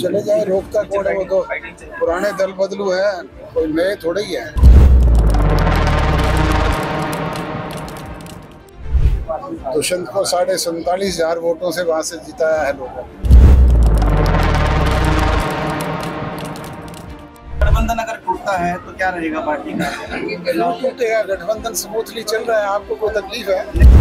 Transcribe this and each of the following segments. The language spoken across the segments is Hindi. चले जाए, रोकता कौन है? वो तो पुराने दल बदलू है, कोई नए थोड़े ही है। दुष्यंत को 47,500 वोटों से वहाँ से जिताया है लोगों ने। गठबंधन अगर टूटता है तो क्या रहेगा पार्टी का? नहीं टूटेगा, गठबंधन स्मूथली चल रहा है, आपको कोई तकलीफ है?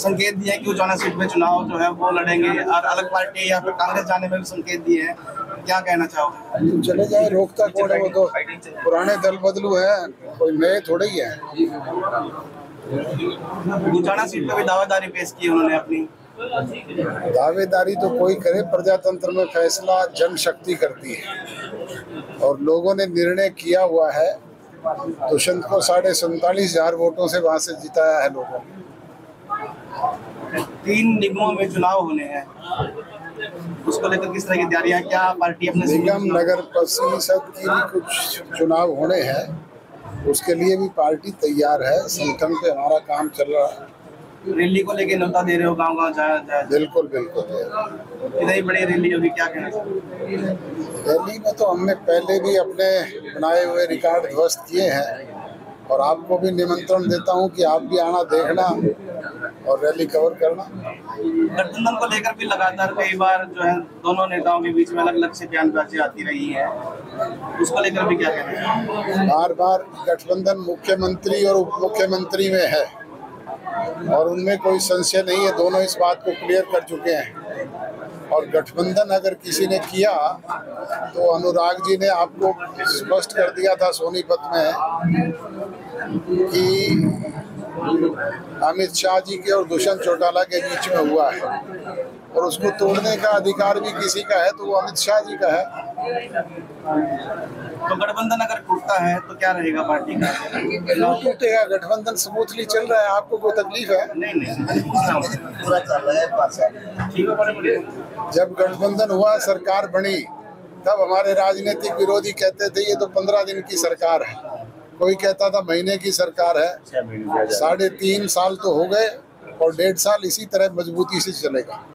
संकेत दिया है कि वो जाना सीट में चुनाव जो है वो लड़ेंगे और अलग पार्टी या फिर कांग्रेस जाने में भी संकेत दिए हैं, क्या कहना चाहोगे? चले जाए, रोकता कौन है? वो तो पुराने दल बदलू है, कोई नए थोड़े ही है। गुजाना सीट पे भी दावेदारी पेश की उन्होंने अपनी। दावेदारी तो कोई करे, प्रजातंत्र में फैसला जनशक्ति करती है और लोगों ने निर्णय किया हुआ है। दुष्यंत को 47,500 वोटों से वहाँ से जिताया है लोगों ने। 3 निगमों में चुनाव होने हैं, उसको लेकर किस तरह की तैयारियां, क्या पार्टी अपने निगम नगर परिषद की भी कुछ चुनाव होने हैं, उसके लिए भी पार्टी तैयार है। संगठन पे हमारा काम चल रहा है। रैली को लेकर न्यौता दे रहे हो, गाँव गाँव जाया। बिल्कुल बिल्कुल, इतनी बड़ी रैली होगी, क्या कहना चाहिए? रैली में तो हमने पहले भी अपने बनाए हुए रिकॉर्ड ध्वस्त किए हैं और आपको भी निमंत्रण देता हूँ कि आप भी आना, देखना और रैली कवर करना। गठबंधन को लेकर भी लगातार कई बार जो है दोनों नेताओं के बीच में अलग अलग से बयानबाजी आती रही है, उसको लेकर भी क्या कहना है? बार बार गठबंधन मुख्यमंत्री और उप मुख्यमंत्री में है और उनमें कोई संशय नहीं है, दोनों इस बात को क्लियर कर चुके हैं। और गठबंधन अगर किसी ने किया तो अनुराग जी ने आपको स्पष्ट कर दिया था सोनीपत में कि अमित शाह जी के और दुष्यंत चौटाला के बीच में हुआ है और उसको तोड़ने का अधिकार भी किसी का है तो वो अमित शाह जी का है। तो गठबंधन अगर टूटता है तो क्या रहेगा पार्टी का? नहीं टूटेगा, गठबंधन स्मूथली चल रहा है, आपको कोई तकलीफ है? नहीं। जब गठबंधन हुआ, सरकार बनी, तब हमारे राजनीतिक विरोधी कहते थे ये तो 15 दिन की सरकार है, कोई कहता था महीने की सरकार है। 3.5 साल तो हो गए और 1.5 साल इसी तरह मजबूती से चलेगा।